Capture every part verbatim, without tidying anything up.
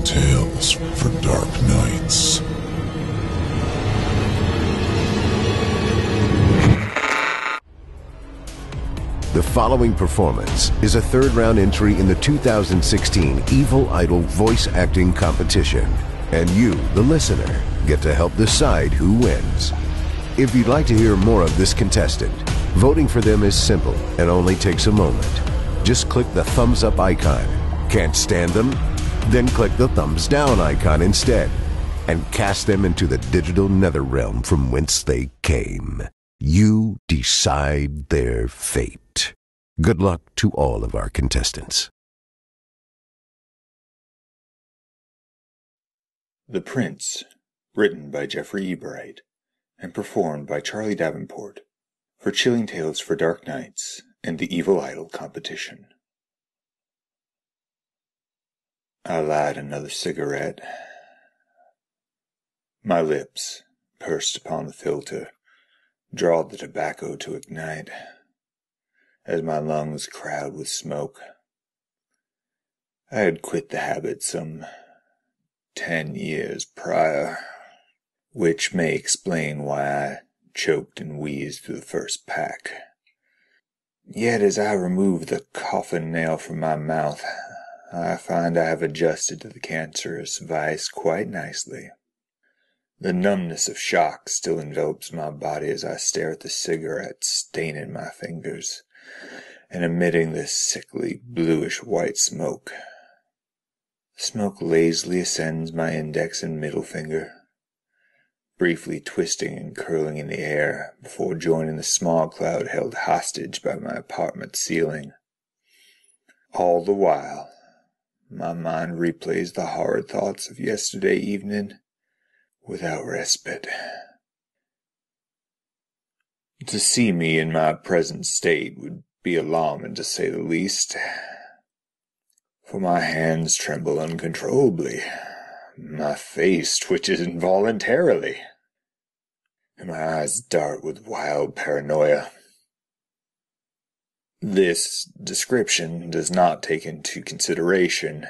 Chilling Tales for Dark Nights. The following performance is a third-round entry in the two thousand sixteen Evil Idol Voice Acting Competition, and you, the listener, get to help decide who wins. If you'd like to hear more of this contestant, voting for them is simple and only takes a moment. Just click the thumbs up icon. Can't stand them? Then click the thumbs down icon instead and cast them into the digital netherrealm from whence they came. You decide their fate. Good luck to all of our contestants. The Prince, written by Jeffrey Ebright and performed by Charlie Davenport for Chilling Tales for Dark Nights and the Evil Idol competition. I light another cigarette. My lips, pursed upon the filter, drawed the tobacco to ignite, as my lungs crowd with smoke. I had quit the habit some ten years prior, which may explain why I choked and wheezed through the first pack. Yet as I remove the coffin nail from my mouth, I find I have adjusted to the cancerous vice quite nicely. The numbness of shock still envelops my body as I stare at the cigarette staining my fingers and emitting this sickly bluish-white smoke. The smoke lazily ascends my index and middle finger, briefly twisting and curling in the air before joining the small cloud held hostage by my apartment ceiling. All the while, my mind replays the horrid thoughts of yesterday evening without respite. To see me in my present state would be alarming, to say the least, for my hands tremble uncontrollably, my face twitches involuntarily, and my eyes dart with wild paranoia. This description does not take into consideration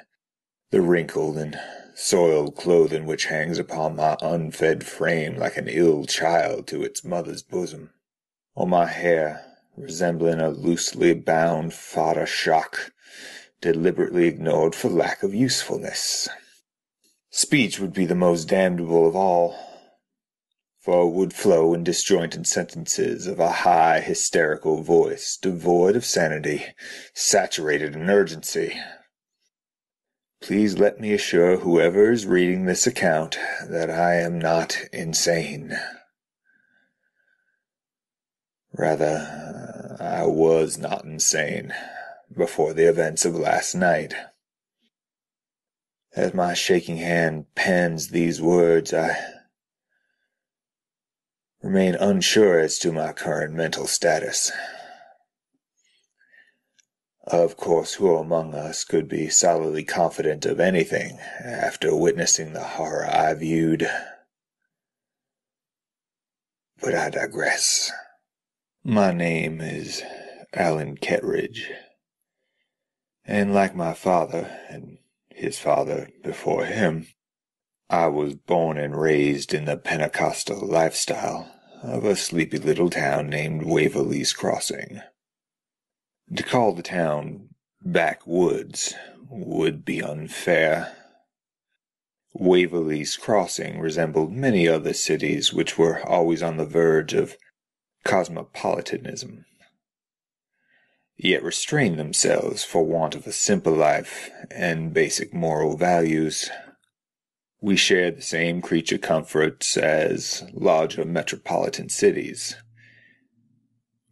the wrinkled and soiled clothing which hangs upon my unfed frame like an ill child to its mother's bosom, or my hair, resembling a loosely bound fodder shock, deliberately ignored for lack of usefulness. Speech would be the most damnable of all, for it would flow in disjointed sentences of a high, hysterical voice, devoid of sanity, saturated in urgency. Please let me assure whoever is reading this account that I am not insane. Rather, I was not insane before the events of last night. As my shaking hand pens these words, I remain unsure as to my current mental status. Of course, who among us could be solidly confident of anything after witnessing the horror I viewed? But I digress. My name is Alan Kettridge, and like my father and his father before him, I was born and raised in the Pentecostal lifestyle of a sleepy little town named Waverly's Crossing. To call the town backwoods would be unfair. Waverly's Crossing resembled many other cities which were always on the verge of cosmopolitanism, yet restrained themselves for want of a simple life and basic moral values. We shared the same creature comforts as larger metropolitan cities,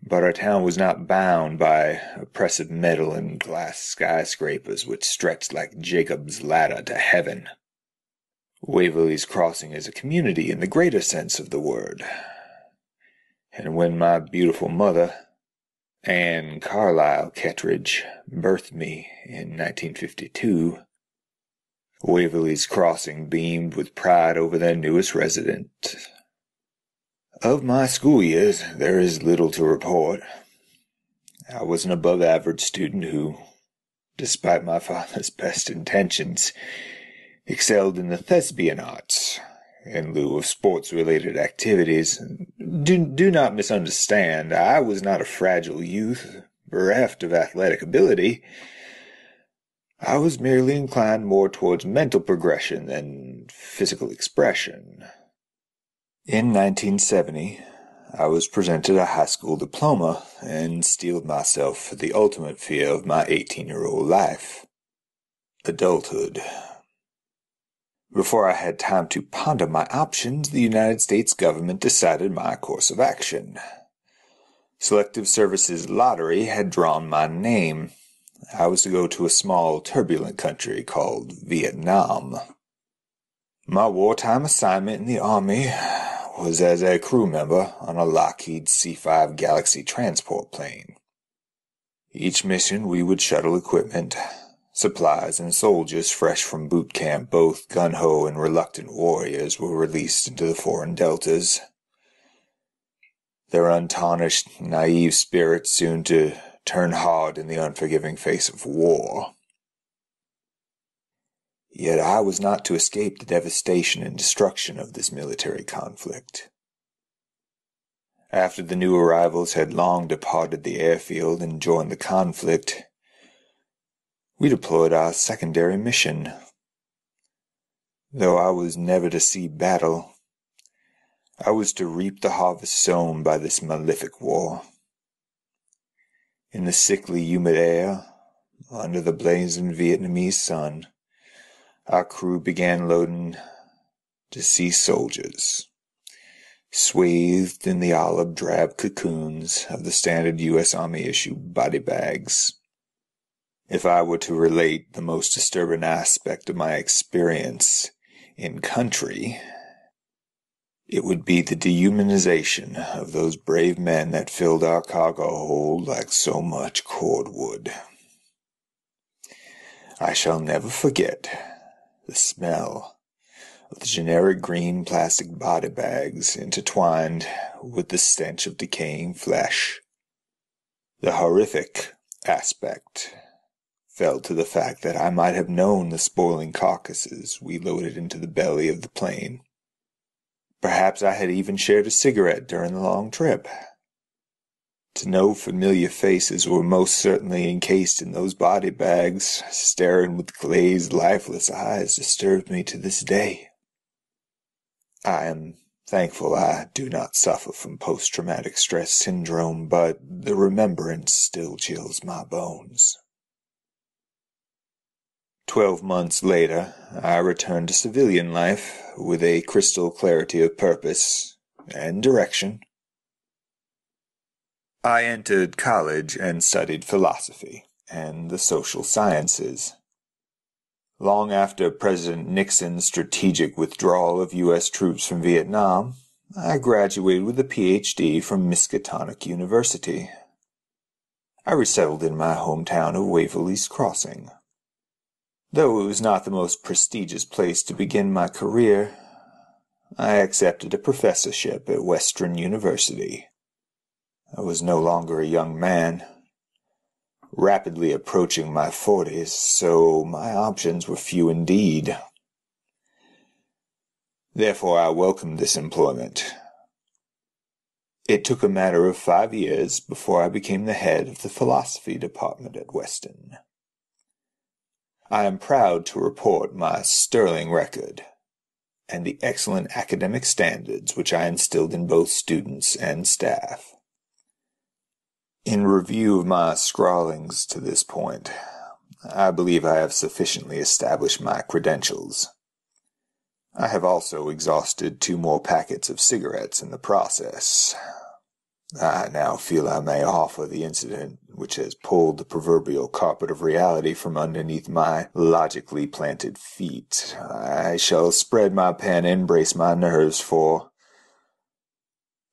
but our town was not bound by oppressive metal and glass skyscrapers which stretched like Jacob's ladder to heaven. Waverly's Crossing is a community in the greater sense of the word, and when my beautiful mother, Anne Carlyle Kettridge, birthed me in nineteen fifty-two, Waverly's Crossing beamed with pride over their newest resident. Of my school years, there is little to report. I was an above-average student who, despite my father's best intentions, excelled in the thespian arts in lieu of sports-related activities. Do, do not misunderstand. I was not a fragile youth, bereft of athletic ability. I was merely inclined more towards mental progression than physical expression. In nineteen seventy, I was presented a high school diploma and steeled myself for the ultimate fear of my eighteen-year-old life, adulthood. Before I had time to ponder my options, the United States government decided my course of action. Selective Services Lottery had drawn my name. I was to go to a small, turbulent country called Vietnam. My wartime assignment in the Army was as a crew member on a Lockheed C five Galaxy transport plane. Each mission we would shuttle equipment, supplies, and soldiers fresh from boot camp. Both gun-ho and reluctant warriors were released into the foreign deltas. Their untarnished, naive spirits soon to turn hard in the unforgiving face of war. Yet I was not to escape the devastation and destruction of this military conflict. After the new arrivals had long departed the airfield and joined the conflict, we deployed our secondary mission. Though I was never to see battle, I was to reap the harvest sown by this malefic war. In the sickly, humid air, under the blazing Vietnamese sun, our crew began loading deceased soldiers, swathed in the olive drab cocoons of the standard U S Army issue body bags. If I were to relate the most disturbing aspect of my experience in country, it would be the dehumanization of those brave men that filled our cargo hold like so much cordwood. I shall never forget the smell of the generic green plastic body bags intertwined with the stench of decaying flesh. The horrific aspect fell to the fact that I might have known the spoiling carcasses we loaded into the belly of the plane. Perhaps I had even shared a cigarette during the long trip. To know familiar faces were most certainly encased in those body bags, staring with glazed, lifeless eyes, disturbed me to this day. I am thankful I do not suffer from post-traumatic stress syndrome, but the remembrance still chills my bones. Twelve months later, I returned to civilian life with a crystal clarity of purpose and direction. I entered college and studied philosophy and the social sciences. Long after President Nixon's strategic withdrawal of U S troops from Vietnam, I graduated with a P H D from Miskatonic University. I resettled in my hometown of Waverly's Crossing. Though it was not the most prestigious place to begin my career, I accepted a professorship at Western University. I was no longer a young man, rapidly approaching my forties, so my options were few indeed. Therefore, I welcomed this employment. It took a matter of five years before I became the head of the philosophy department at Western. I am proud to report my sterling record and the excellent academic standards which I instilled in both students and staff. In review of my scrawlings to this point, I believe I have sufficiently established my credentials. I have also exhausted two more packets of cigarettes in the process. I now feel I may offer the incident which has pulled the proverbial carpet of reality from underneath my logically planted feet. I shall spread my pen and brace my nerves, for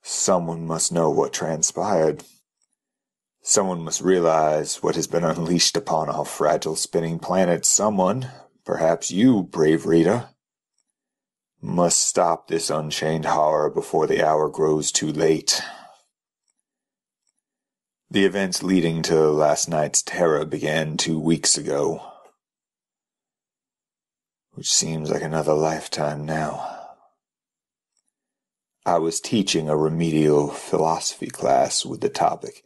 someone must know what transpired. Someone must realize what has been unleashed upon our fragile spinning planet. Someone, perhaps you, brave reader, must stop this unchained horror before the hour grows too late. The events leading to last night's terror began two weeks ago. which seems like another lifetime now. I was teaching a remedial philosophy class with the topic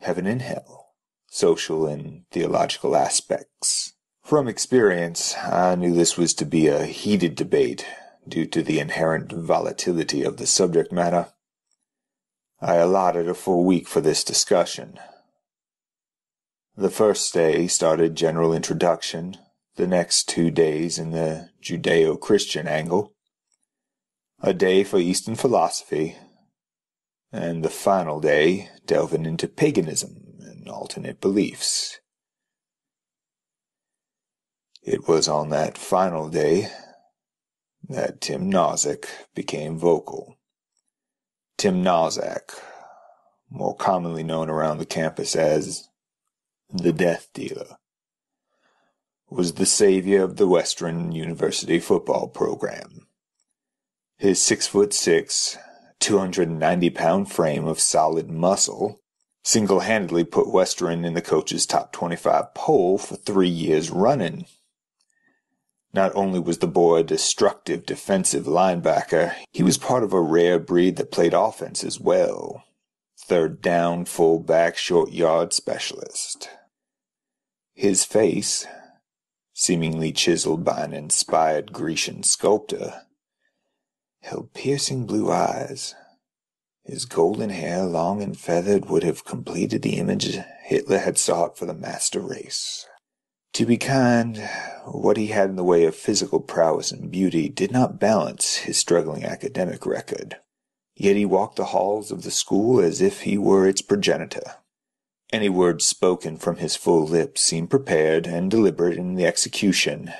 Heaven and Hell, Social and Theological Aspects. From experience, I knew this was to be a heated debate due to the inherent volatility of the subject matter. I allotted a full week for this discussion. The first day started general introduction, the next two days in the Judeo-Christian angle, a day for Eastern philosophy, and the final day delving into paganism and alternate beliefs. It was on that final day that Tim Nozak became vocal. Tim Nozak, more commonly known around the campus as the Death Dealer, was the savior of the Western University football program. His six foot six, two hundred ninety pound frame of solid muscle single-handedly put Western in the coach's top twenty-five poll for three years running. Not only was the boy a destructive defensive linebacker, he was part of a rare breed that played offense as well. Third down, fullback, short yard specialist. His face, seemingly chiseled by an inspired Grecian sculptor, held piercing blue eyes. His golden hair, long and feathered, would have completed the image Hitler had sought for the master race. To be kind, what he had in the way of physical prowess and beauty did not balance his struggling academic record. Yet he walked the halls of the school as if he were its progenitor. Any word spoken from his full lips seemed prepared and deliberate in the execution,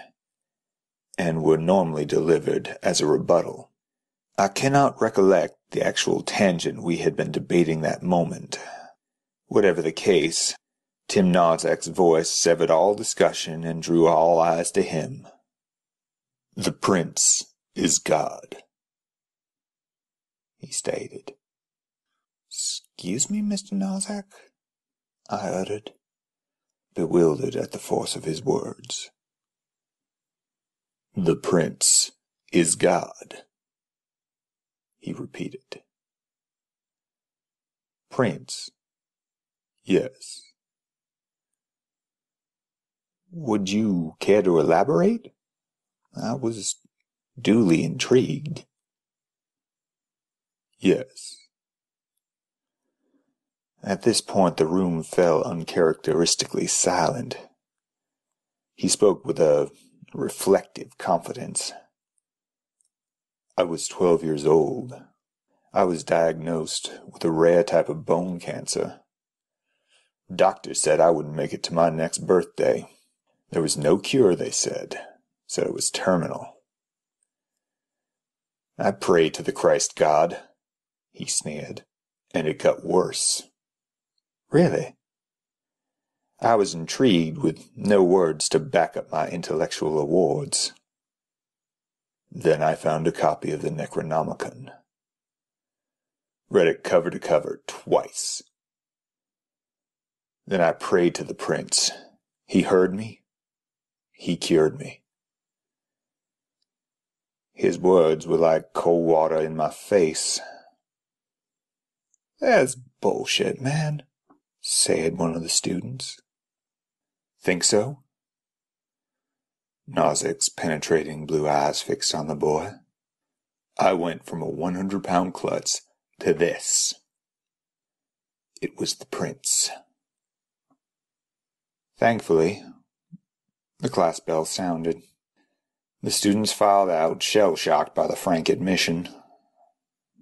and were normally delivered as a rebuttal. I cannot recollect the actual tangent we had been debating that moment. Whatever the case, Tim Nozak's voice severed all discussion and drew all eyes to him. The Prince is God, he stated. Excuse me, Mister Nozak? I uttered, bewildered at the force of his words. The Prince is God, he repeated. Prince, yes. Would you care to elaborate? I was duly intrigued. Yes. At this point the room fell uncharacteristically silent. He spoke with a reflective confidence. I was twelve years old. I was diagnosed with a rare type of bone cancer. Doctors said I wouldn't make it to my next birthday. There was no cure, they said, so it was terminal. I prayed to the Christ God, he sneered, and it got worse. Really? I was intrigued with no words to back up my intellectual awards. Then I found a copy of the Necronomicon. Read it cover to cover twice. Then I prayed to the Prince. He heard me. He cured me. His words were like cold water in my face. That's bullshit, man, said one of the students. Think so? Nozak's penetrating blue eyes fixed on the boy. I went from a one hundred pound klutz to this. It was the Prince. Thankfully, the class bell sounded. The students filed out, shell-shocked by the frank admission.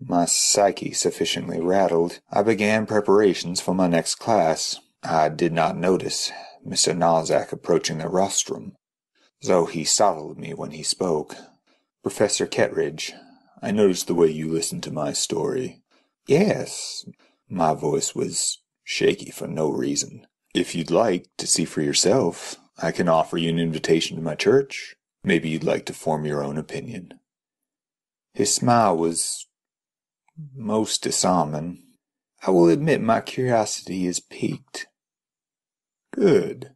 My psyche sufficiently rattled, I began preparations for my next class. I did not notice Mister Nozak approaching the rostrum, though he startled me when he spoke. Professor Kettridge, I noticed the way you listened to my story. Yes. My voice was shaky for no reason. If you'd like to see for yourself, I can offer you an invitation to my church. Maybe you'd like to form your own opinion. His smile was most disarming. I will admit my curiosity is piqued. Good.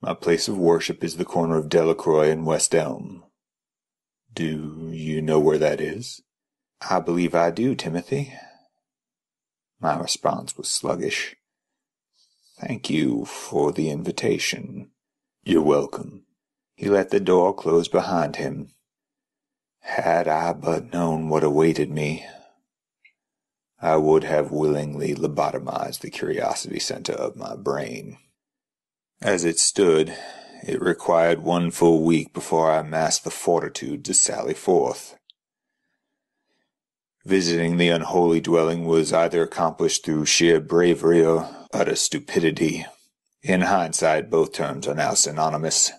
My place of worship is the corner of Delacroix and West Elm. Do you know where that is? I believe I do, Timothy. My response was sluggish. Thank you for the invitation. You're welcome. He let the door close behind him. Had I but known what awaited me, I would have willingly lobotomized the curiosity center of my brain. As it stood, it required one full week before I amassed the fortitude to sally forth. Visiting the unholy dwelling was either accomplished through sheer bravery or utter stupidity. In hindsight, both terms are now synonymous.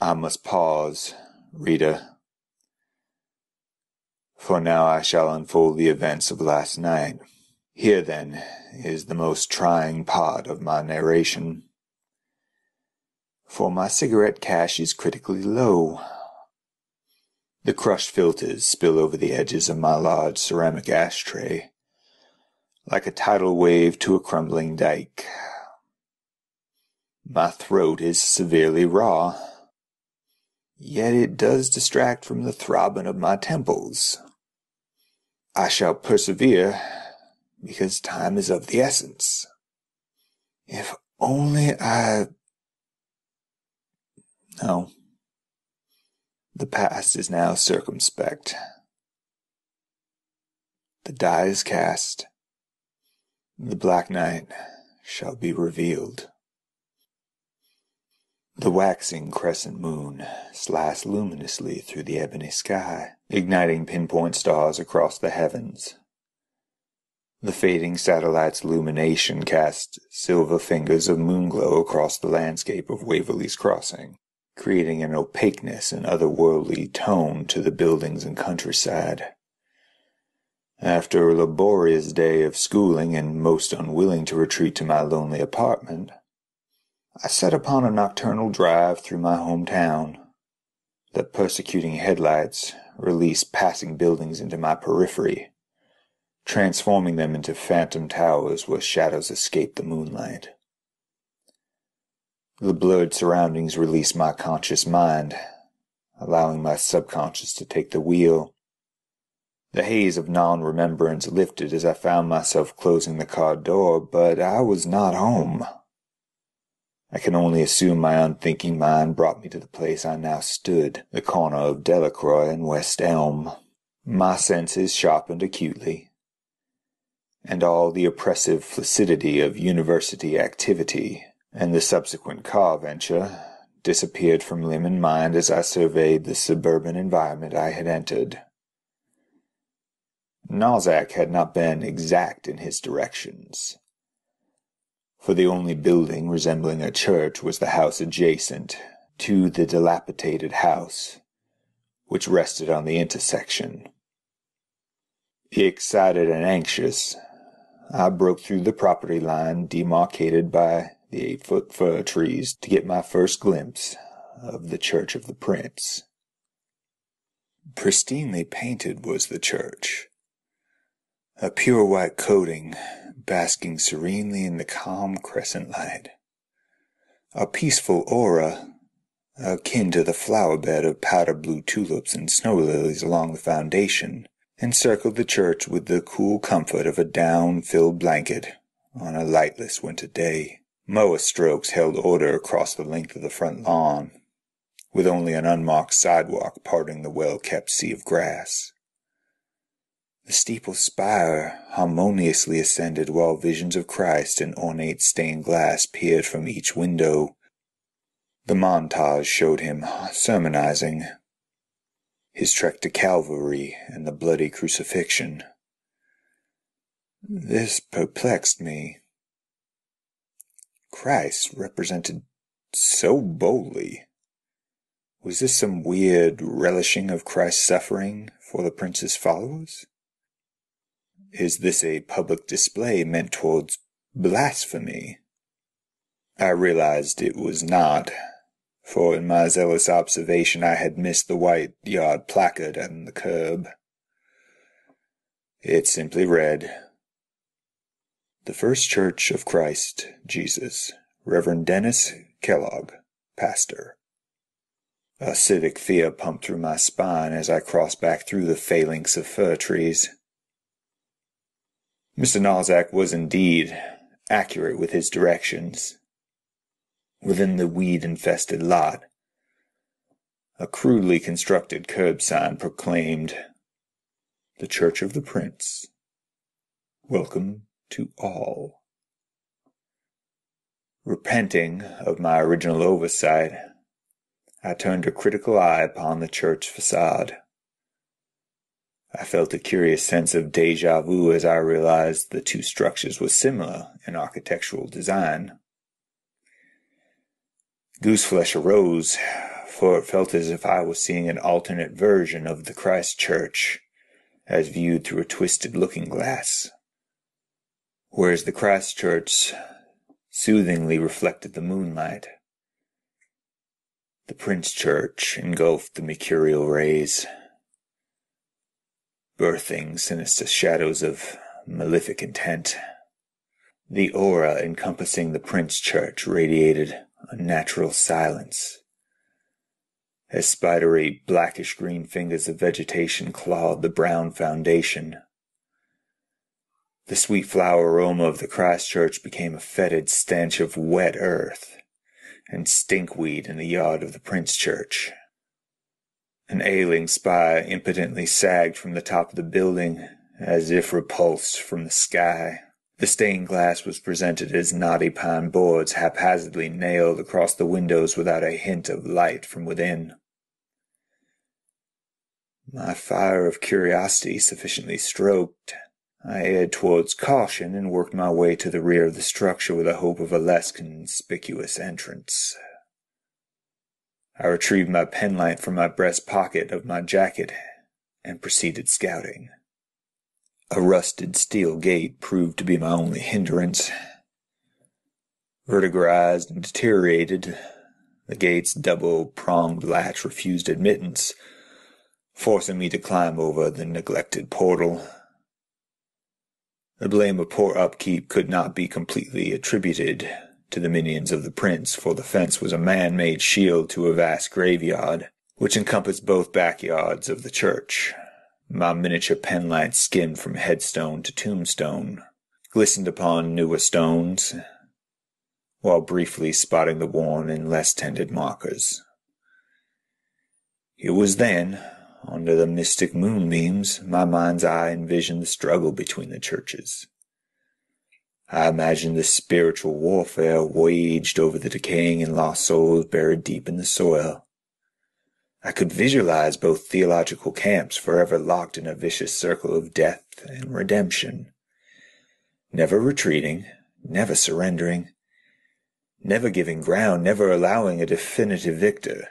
I must pause, reader, for now I shall unfold the events of last night. Here, then, is the most trying part of my narration, for my cigarette cash is critically low. The crushed filters spill over the edges of my large ceramic ashtray, like a tidal wave to a crumbling dike. My throat is severely raw, yet it does distract from the throbbing of my temples. I shall persevere, because time is of the essence. If only I... No. The past is now circumspect. The die is cast. The black night shall be revealed. The waxing crescent moon sliced luminously through the ebony sky, igniting pinpoint stars across the heavens. The fading satellite's illumination cast silver fingers of moonglow across the landscape of Waverly's Crossing, creating an opaqueness and otherworldly tone to the buildings and countryside. After a laborious day of schooling and most unwilling to retreat to my lonely apartment, I set upon a nocturnal drive through my hometown. The persecuting headlights released passing buildings into my periphery, transforming them into phantom towers where shadows escaped the moonlight. The blurred surroundings released my conscious mind, allowing my subconscious to take the wheel. The haze of non-remembrance lifted as I found myself closing the car door, but I was not home. I can only assume my unthinking mind brought me to the place I now stood, the corner of Delacroix and West Elm. My senses sharpened acutely, and all the oppressive flaccidity of university activity and the subsequent car venture disappeared from limb and mind as I surveyed the suburban environment I had entered. Nozak had not been exact in his directions, for the only building resembling a church was the house adjacent to the dilapidated house, which rested on the intersection. Excited and anxious, I broke through the property line demarcated by the eight-foot fir trees to get my first glimpse of the Church of the Prince. Pristinely painted was the church, a pure white coating basking serenely in the calm crescent light, a peaceful aura akin to the flower bed of powder-blue tulips and snow lilies along the foundation, encircled the church with the cool comfort of a down-filled blanket on a lightless winter day. Mower strokes held order across the length of the front lawn, with only an unmarked sidewalk parting the well-kept sea of grass. The steeple spire harmoniously ascended while visions of Christ in ornate stained glass peered from each window. The montage showed him sermonizing, his trek to Calvary and the bloody crucifixion. This perplexed me. Christ represented so boldly. Was this some weird relishing of Christ's suffering for the prince's followers? Is this a public display meant towards blasphemy? I realized it was not, for in my zealous observation I had missed the white yard placard on the curb. It simply read, "The First Church of Christ Jesus, Reverend Dennis Kellogg, Pastor." A civic fear pumped through my spine as I crossed back through the phalanx of fir trees. Mister Nozak was indeed accurate with his directions. Within the weed-infested lot, a crudely constructed curb sign proclaimed, "The Church of the Prince. Welcome to all." Repenting of my original oversight, I turned a critical eye upon the church facade. I felt a curious sense of déjà vu as I realized the two structures were similar in architectural design. Gooseflesh arose, for it felt as if I was seeing an alternate version of the Christ Church, as viewed through a twisted looking-glass. Whereas the Christ Church soothingly reflected the moonlight, the Prince Church engulfed the mercurial rays, birthing sinister shadows of malefic intent. The aura encompassing the Prince Church radiated unnatural silence, as spidery, blackish-green fingers of vegetation clawed the brown foundation. The sweet flower aroma of the Christ Church became a fetid stench of wet earth and stinkweed in the yard of the Prince Church. An ailing spire impotently sagged from the top of the building, as if repulsed from the sky. The stained glass was presented as knotty pine boards haphazardly nailed across the windows without a hint of light from within. My fire of curiosity sufficiently stroked, I erred towards caution and worked my way to the rear of the structure with the hope of a less conspicuous entrance. I retrieved my penlight from my breast pocket of my jacket and proceeded scouting. A rusted steel gate proved to be my only hindrance. Vertigorized and deteriorated, the gate's double-pronged latch refused admittance, forcing me to climb over the neglected portal. The blame of poor upkeep could not be completely attributed to the minions of the prince, for the fence was a man-made shield to a vast graveyard, which encompassed both backyards of the church. My miniature penlight skimmed from headstone to tombstone, glistened upon newer stones, while briefly spotting the worn and less tended markers. It was then, under the mystic moonbeams, my mind's eye envisioned the struggle between the churches. I imagined the spiritual warfare waged over the decaying and lost souls buried deep in the soil. I could visualize both theological camps forever locked in a vicious circle of death and redemption, never retreating, never surrendering, never giving ground, never allowing a definitive victor.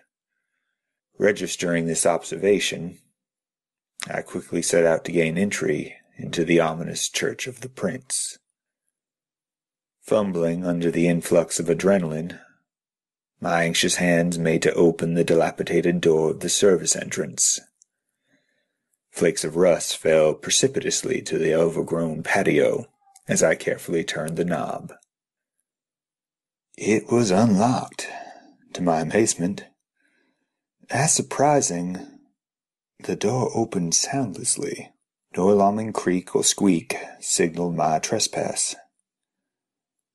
Registering this observation, I quickly set out to gain entry into the ominous Church of the Prince. Fumbling under the influx of adrenaline, my anxious hands made to open the dilapidated door of the service entrance. Flakes of rust fell precipitously to the overgrown patio as I carefully turned the knob. It was unlocked, to my amazement. As surprising, the door opened soundlessly. No alarming creak or squeak signaled my trespass.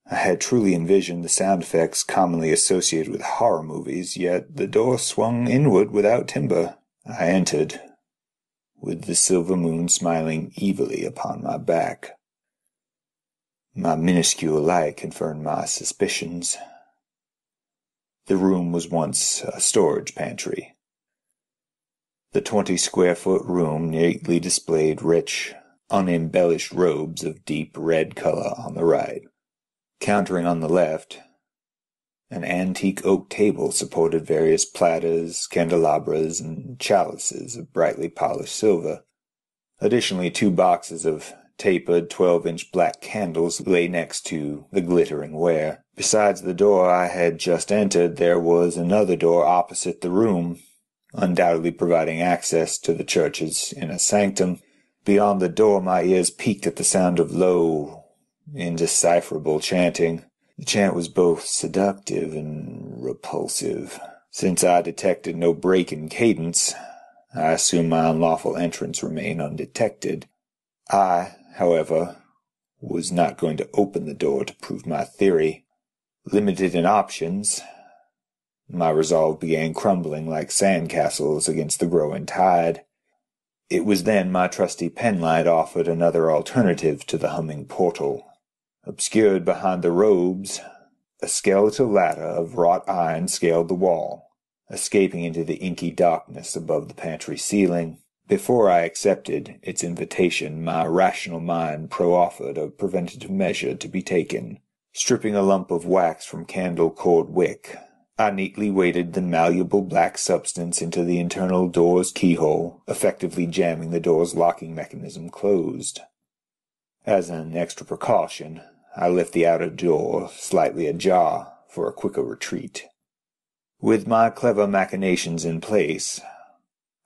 I had truly envisioned the sound effects commonly associated with horror movies, yet the door swung inward without timber. I entered, with the silver moon smiling evilly upon my back. My minuscule light confirmed my suspicions. The room was once a storage pantry. The twenty-square-foot room neatly displayed rich, unembellished robes of deep red color on the right. Countering on the left, an antique oak table supported various platters, candelabras, and chalices of brightly polished silver. Additionally, two boxes of tapered twelve-inch black candles lay next to the glittering ware. Besides the door I had just entered, there was another door opposite the room, undoubtedly providing access to the church's inner sanctum. Beyond the door my ears peaked at the sound of low, indecipherable chanting. The chant was both seductive and repulsive. Since I detected no break in cadence, I assumed my unlawful entrance remained undetected. I, however, was not going to open the door to prove my theory. Limited in options, my resolve began crumbling like sandcastles against the growing tide. It was then my trusty penlight offered another alternative to the humming portal. Obscured behind the robes, a skeletal ladder of wrought iron scaled the wall, escaping into the inky darkness above the pantry ceiling. Before I accepted its invitation, my rational mind proffered a preventative measure to be taken. Stripping a lump of wax from candle-cord wick, I neatly weighted the malleable black substance into the internal door's keyhole, effectively jamming the door's locking mechanism closed. As an extra precaution, I left the outer door slightly ajar for a quicker retreat. With my clever machinations in place,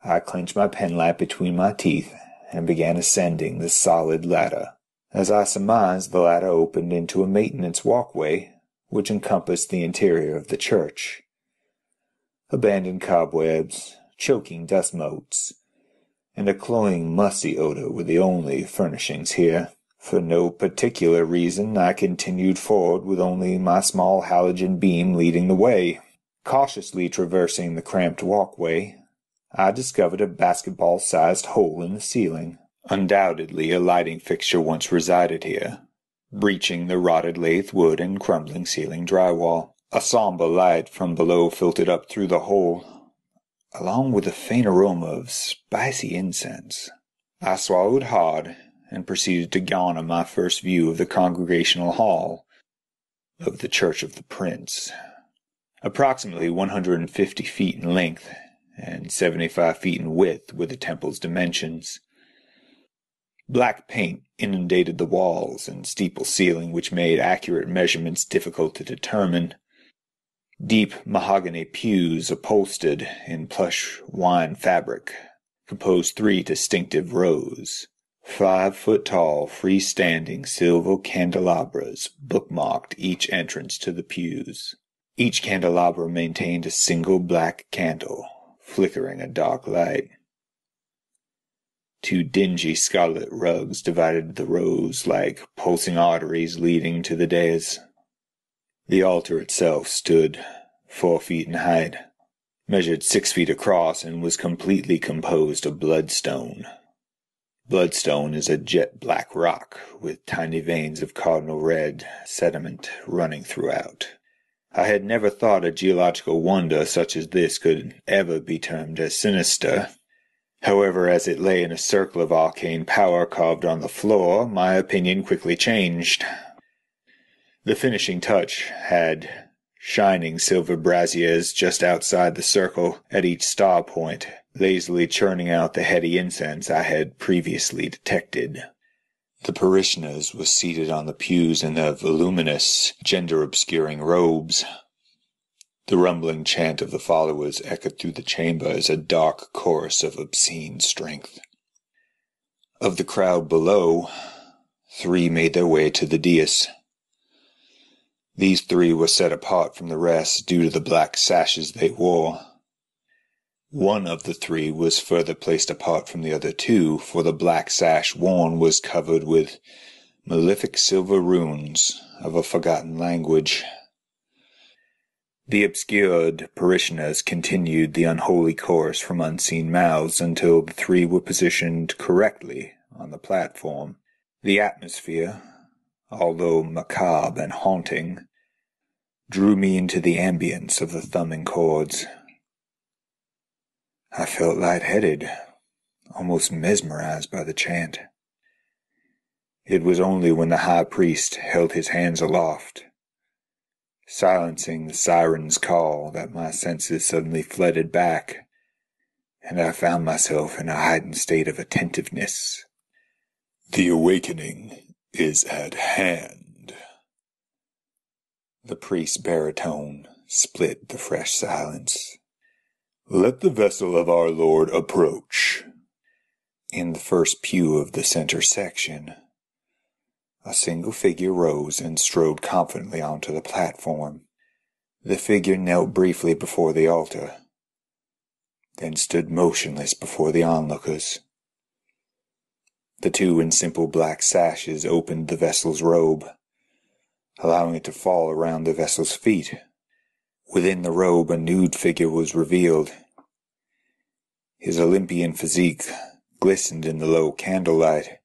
I clenched my penlight between my teeth and began ascending the solid ladder. As I surmised, the ladder opened into a maintenance walkway, which encompassed the interior of the church. Abandoned cobwebs, choking dust motes, and a cloying musty odor were the only furnishings here. For no particular reason, I continued forward with only my small halogen beam leading the way. Cautiously traversing the cramped walkway, I discovered a basketball-sized hole in the ceiling. Undoubtedly, a lighting fixture once resided here, breaching the rotted lathe wood and crumbling ceiling drywall. A somber light from below filtered up through the hole, along with a faint aroma of spicy incense. I swallowed hard and proceeded to garner my first view of the congregational hall of the Church of the Prince. Approximately one hundred fifty feet in length and seventy-five feet in width were the temple's dimensions. Black paint inundated the walls and steeple ceiling, which made accurate measurements difficult to determine. Deep mahogany pews upholstered in plush wine fabric composed three distinctive rows. Five-foot-tall, freestanding silver candelabras bookmarked each entrance to the pews. Each candelabra maintained a single black candle, flickering a dark light. Two dingy scarlet rugs divided the rows like pulsing arteries leading to the dais. The altar itself stood four feet in height, measured six feet across, and was completely composed of bloodstone. Bloodstone is a jet-black rock with tiny veins of cardinal red sediment running throughout. I had never thought a geological wonder such as this could ever be termed as sinister. However, as it lay in a circle of arcane power carved on the floor, my opinion quickly changed. The finishing touch had shining silver braziers just outside the circle at each star point, lazily churning out the heady incense I had previously detected. The parishioners were seated on the pews in their voluminous, gender-obscuring robes. The rumbling chant of the followers echoed through the chamber as a dark chorus of obscene strength. Of the crowd below, three made their way to the dais. These three were set apart from the rest due to the black sashes they wore. One of the three was further placed apart from the other two, for the black sash worn was covered with malefic silver runes of a forgotten language. The obscured parishioners continued the unholy chorus from unseen mouths until the three were positioned correctly on the platform. The atmosphere, although macabre and haunting, drew me into the ambience of the thumbing chords. I felt light-headed, almost mesmerized by the chant. It was only when the high priest held his hands aloft, silencing the siren's call, that my senses suddenly flooded back, and I found myself in a heightened state of attentiveness. The awakening is at hand. The priest's baritone split the fresh silence. Let the vessel of our Lord approach. In the first pew of the center section, a single figure rose and strode confidently onto the platform. The figure knelt briefly before the altar, then stood motionless before the onlookers. The two in simple black sashes opened the vessel's robe, allowing it to fall around the vessel's feet. Within the robe a nude figure was revealed. His Olympian physique glistened in the low candlelight,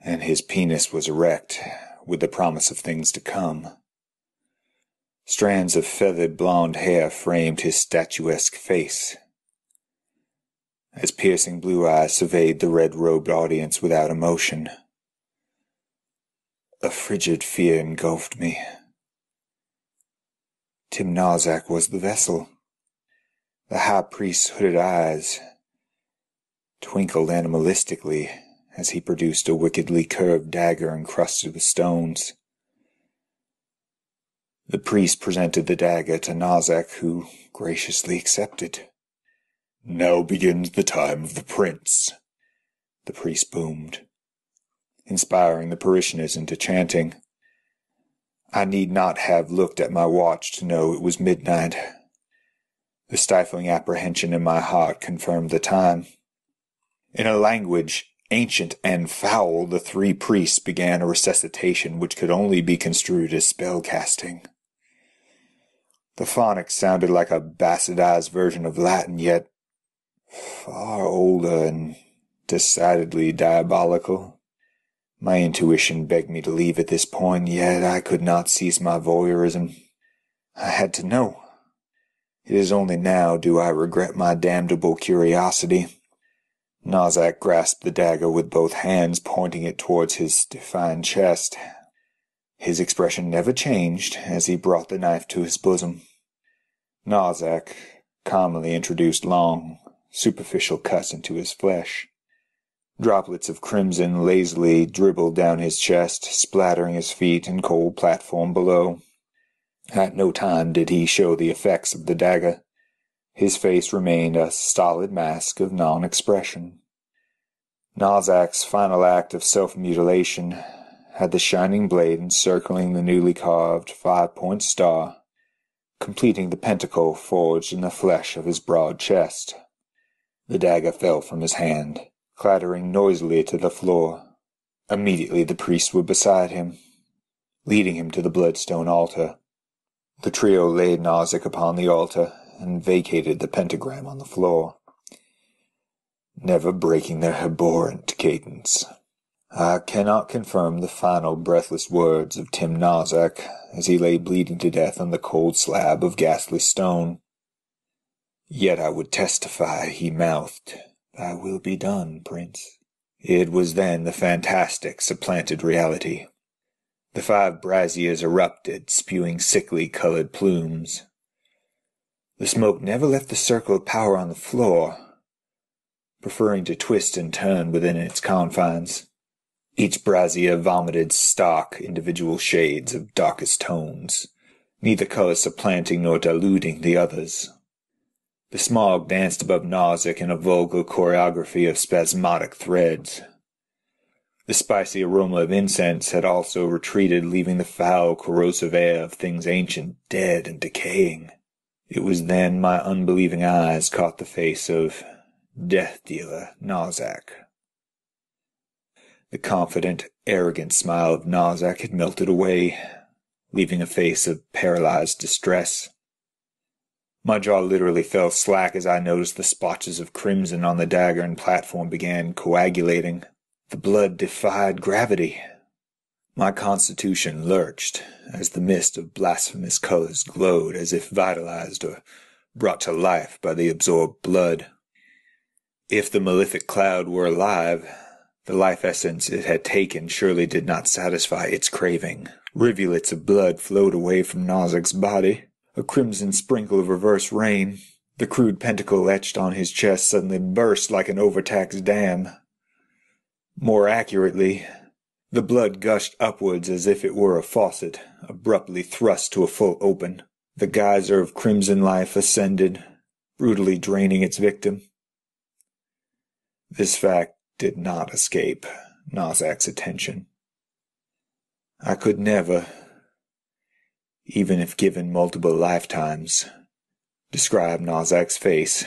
and his penis was erect with the promise of things to come. Strands of feathered blonde hair framed his statuesque face. His piercing blue eyes surveyed the red-robed audience without emotion. A frigid fear engulfed me. Tim Nozak was the vessel. The high priest's hooded eyes twinkled animalistically as he produced a wickedly curved dagger encrusted with stones. The priest presented the dagger to Nozak, who graciously accepted. "Now begins the time of the prince," the priest boomed, inspiring the parishioners into chanting. I need not have looked at my watch to know it was midnight. The stifling apprehension in my heart confirmed the time. In a language ancient and foul, the three priests began a recitation which could only be construed as spell-casting. The phonics sounded like a bastardized version of Latin, yet far older and decidedly diabolical. My intuition begged me to leave at this point, yet I could not cease my voyeurism. I had to know. It is only now do I regret my damnable curiosity. Nozak grasped the dagger with both hands, pointing it towards his defined chest. His expression never changed as he brought the knife to his bosom. Nozak commonly introduced long, superficial cuts into his flesh. Droplets of crimson lazily dribbled down his chest, splattering his feet and cold platform below. At no time did he show the effects of the dagger. His face remained a stolid mask of non-expression. Nozak's final act of self-mutilation had the shining blade encircling the newly carved five-point star, completing the pentacle forged in the flesh of his broad chest. The dagger fell from his hand, clattering noisily to the floor. Immediately the priests were beside him, leading him to the bloodstone altar. The trio laid Nozak upon the altar and vacated the pentagram on the floor, never breaking their abhorrent cadence. I cannot confirm the final breathless words of Tim Nozak as he lay bleeding to death on the cold slab of ghastly stone. Yet I would testify, he mouthed, "Thy will be done, Prince." It was then the fantastic supplanted reality. The five braziers erupted, spewing sickly colored plumes. The smoke never left the circle of power on the floor, preferring to twist and turn within its confines. Each brazier vomited stark individual shades of darkest tones, neither color supplanting nor diluting the others. The smog danced above Nozak in a vulgar choreography of spasmodic threads. The spicy aroma of incense had also retreated, leaving the foul, corrosive air of things ancient, dead, and decaying. It was then my unbelieving eyes caught the face of death-dealer Nozak. The confident, arrogant smile of Nozak had melted away, leaving a face of paralyzed distress. My jaw literally fell slack as I noticed the splotches of crimson on the dagger and platform began coagulating. The blood defied gravity. My constitution lurched as the mist of blasphemous colors glowed as if vitalized or brought to life by the absorbed blood. If the malefic cloud were alive, the life essence it had taken surely did not satisfy its craving. Rivulets of blood flowed away from Nozak's body, a crimson sprinkle of reverse rain. The crude pentacle etched on his chest suddenly burst like an overtaxed dam. More accurately, the blood gushed upwards as if it were a faucet, abruptly thrust to a full open. The geyser of crimson life ascended, brutally draining its victim. This fact did not escape Nozak's attention. I could never, even if given multiple lifetimes. Describe Nozak's face,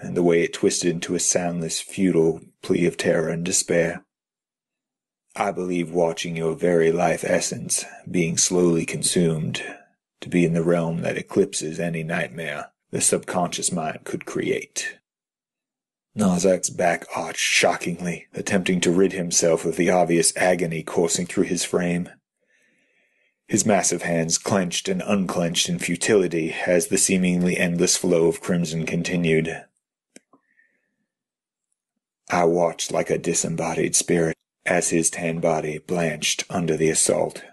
and the way it twisted into a soundless, futile plea of terror and despair. I believe watching your very life essence, being slowly consumed, to be in the realm that eclipses any nightmare the subconscious mind could create. Nozak's back arched shockingly, attempting to rid himself of the obvious agony coursing through his frame. His massive hands clenched and unclenched in futility as the seemingly endless flow of crimson continued. I watched like a disembodied spirit as his tan body blanched under the assault.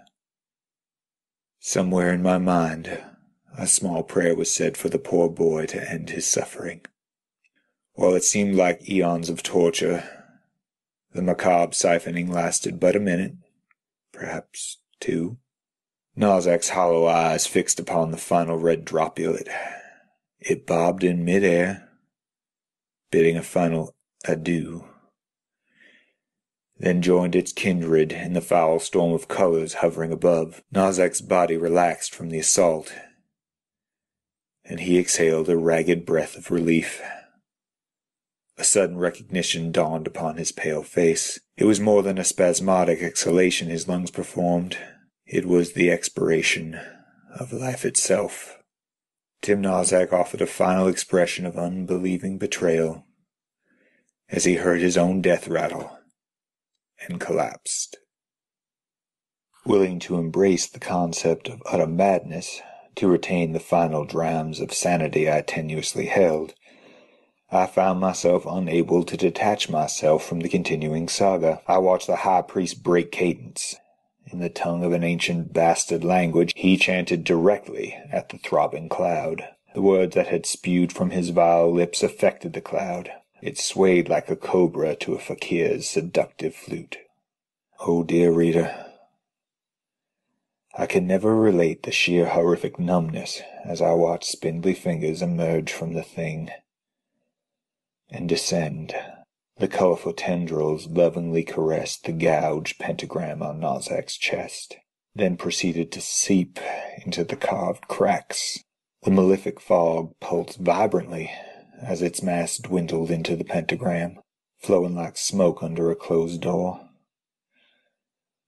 Somewhere in my mind, a small prayer was said for the poor boy to end his suffering. While it seemed like eons of torture, the macabre siphoning lasted but a minute, perhaps two. Nozak's hollow eyes fixed upon the final red droplet. It bobbed in mid-air, bidding a final adieu, then joined its kindred in the foul storm of colors hovering above. Nozak's body relaxed from the assault, and he exhaled a ragged breath of relief. A sudden recognition dawned upon his pale face. It was more than a spasmodic exhalation his lungs performed. It was the expiration of life itself. Tim Nozak offered a final expression of unbelieving betrayal as he heard his own death rattle and collapsed. Willing to embrace the concept of utter madness, to retain the final drams of sanity I tenuously held, I found myself unable to detach myself from the continuing saga. I watched the high priest break cadence. In the tongue of an ancient bastard language, he chanted directly at the throbbing cloud. The words that had spewed from his vile lips affected the cloud. It swayed like a cobra to a fakir's seductive flute. Oh, dear reader, I can never relate the sheer horrific numbness as I watched spindly fingers emerge from the thing and descend. The colorful tendrils lovingly caressed the gouged pentagram on Nozak's chest, then proceeded to seep into the carved cracks. The malefic fog pulsed vibrantly as its mass dwindled into the pentagram, flowing like smoke under a closed door.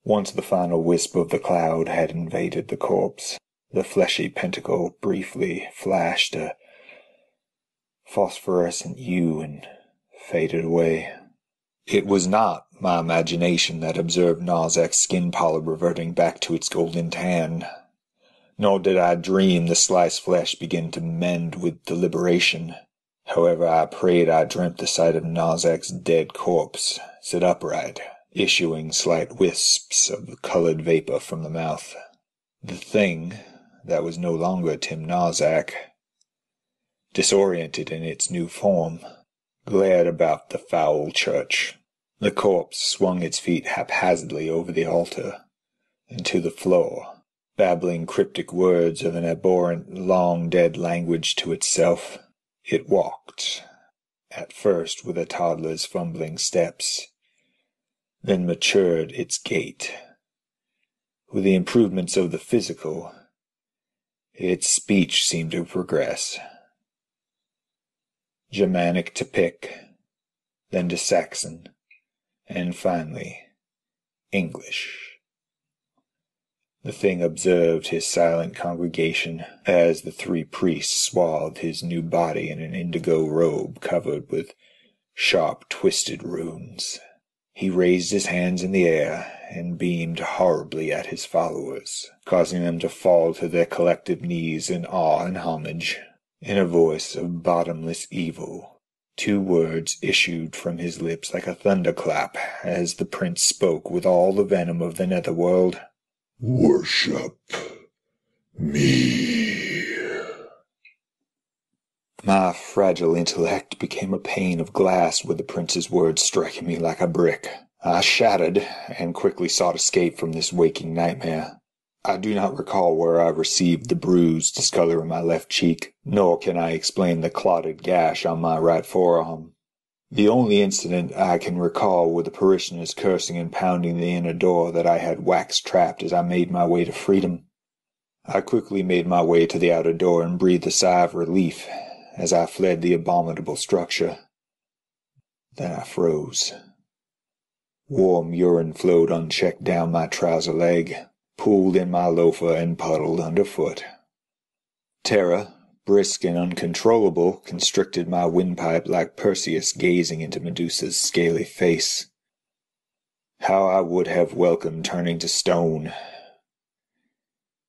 Once the final wisp of the cloud had invaded the corpse, the fleshy pentacle briefly flashed a phosphorescent hue and faded away. It was not my imagination that observed Nozak's skin pallor reverting back to its golden tan, nor did I dream the sliced flesh begin to mend with deliberation. However, I prayed I dreamt the sight of Nozak's dead corpse, sit upright, issuing slight wisps of colored vapor from the mouth. The thing that was no longer Tim Nozak, disoriented in its new form, glared about the foul church. The corpse swung its feet haphazardly over the altar and to the floor, babbling cryptic words of an abhorrent, long-dead language to itself. It walked, at first with a toddler's fumbling steps, then matured its gait. With the improvements of the physical, its speech seemed to progress. Germanic to Pict, then to Saxon, and finally English. The thing observed his silent congregation as the three priests swathed his new body in an indigo robe covered with sharp twisted runes. He raised his hands in the air and beamed horribly at his followers, causing them to fall to their collective knees in awe and homage. In a voice of bottomless evil, two words issued from his lips like a thunderclap as the prince spoke with all the venom of the netherworld. Worship me. My fragile intellect became a pane of glass with the prince's words striking me like a brick. I shattered and quickly sought escape from this waking nightmare. I do not recall where I received the bruised discolor in my left cheek, nor can I explain the clotted gash on my right forearm. The only incident I can recall were the parishioners cursing and pounding the inner door that I had wax-trapped as I made my way to freedom. I quickly made my way to the outer door and breathed a sigh of relief as I fled the abominable structure. Then I froze. Warm urine flowed unchecked down my trouser leg, pooled in my loafer, and puddled underfoot. Terror, brisk and uncontrollable, constricted my windpipe like Perseus gazing into Medusa's scaly face. How I would have welcomed turning to stone!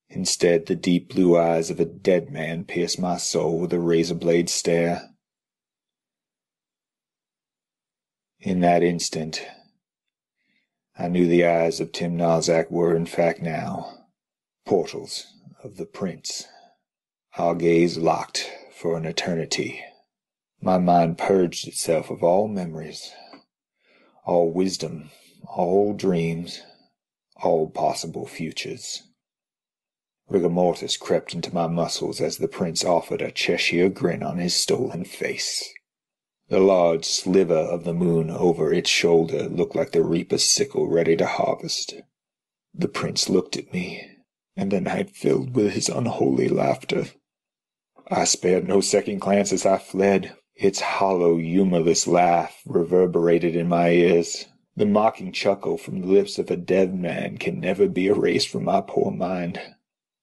Instead, the deep blue eyes of a dead man pierced my soul with a razor-blade stare. In that instant, I knew the eyes of Tim Nozak were, in fact, now portals of the Prince. Our gaze locked for an eternity. My mind purged itself of all memories, all wisdom, all dreams, all possible futures. Rigor mortis crept into my muscles as the Prince offered a Cheshire grin on his stolen face. The large sliver of the moon over its shoulder looked like the reaper's sickle ready to harvest. The Prince looked at me, and the night filled with his unholy laughter. I spared no second glance as I fled. Its hollow, humorless laugh reverberated in my ears. The mocking chuckle from the lips of a dead man can never be erased from my poor mind,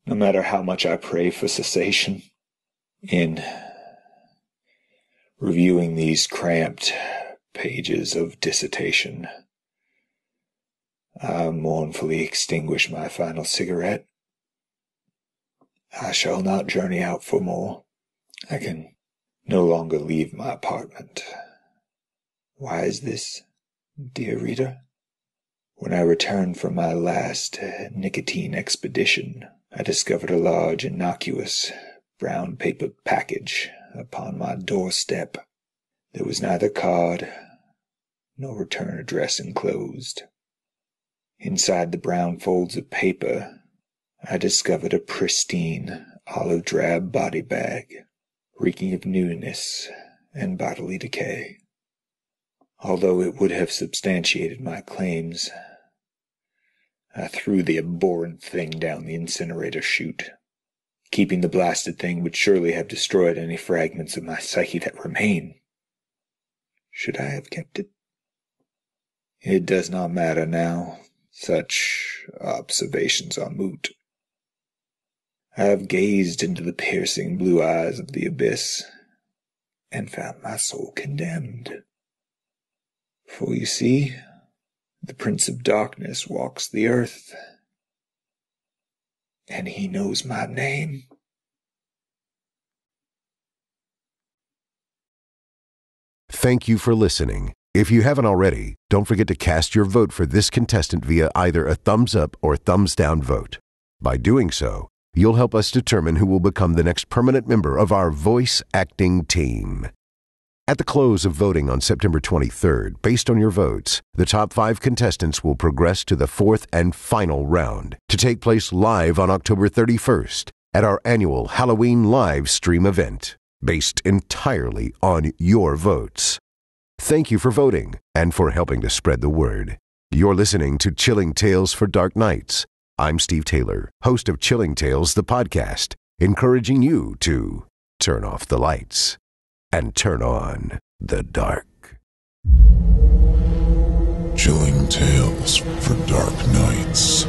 no matter how much I pray for cessation. In reviewing these cramped pages of dissertation, I mournfully extinguish my final cigarette. I shall not journey out for more. I can no longer leave my apartment. Why is this, dear reader? When I returned from my last nicotine expedition, I discovered a large, innocuous, brown-papered package upon my doorstep. There was neither card nor return address enclosed. Inside the brown folds of paper, I discovered a pristine, olive-drab body bag, reeking of newness and bodily decay. Although it would have substantiated my claims, I threw the abhorrent thing down the incinerator chute. Keeping the blasted thing would surely have destroyed any fragments of my psyche that remain. Should I have kept it? It does not matter now. Such observations are moot. I have gazed into the piercing blue eyes of the abyss, and found my soul condemned. For you see, the Prince of Darkness walks the earth, and he knows my name. Thank you for listening. If you haven't already, don't forget to cast your vote for this contestant via either a thumbs up or thumbs down vote. By doing so, you'll help us determine who will become the next permanent member of our voice acting team. At the close of voting on September twenty-third, based on your votes, the top five contestants will progress to the fourth and final round to take place live on October thirty-first at our annual Halloween live stream event, based entirely on your votes. Thank you for voting and for helping to spread the word. You're listening to Chilling Tales for Dark Nights. I'm Steve Taylor, host of Chilling Tales, the podcast, encouraging you to turn off the lights and turn on the dark. Chilling Tales for Dark Nights.